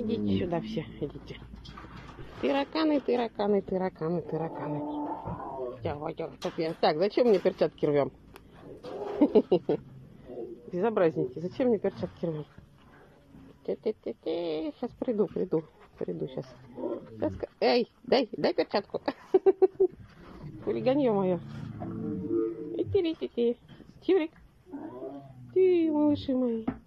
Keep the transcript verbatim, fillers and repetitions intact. Идите сюда все, идите. Тыраканы, тыраканы, тыраканы, тыраканы. Так, зачем мне перчатки рвем? Безобразники, зачем мне перчатки рвем? Сейчас приду, приду, приду сейчас. сейчас. Эй, дай, дай перчатку. Хулиганье мое. Ти-ти-ти-ти. Чиврик. Ты, малыши мои.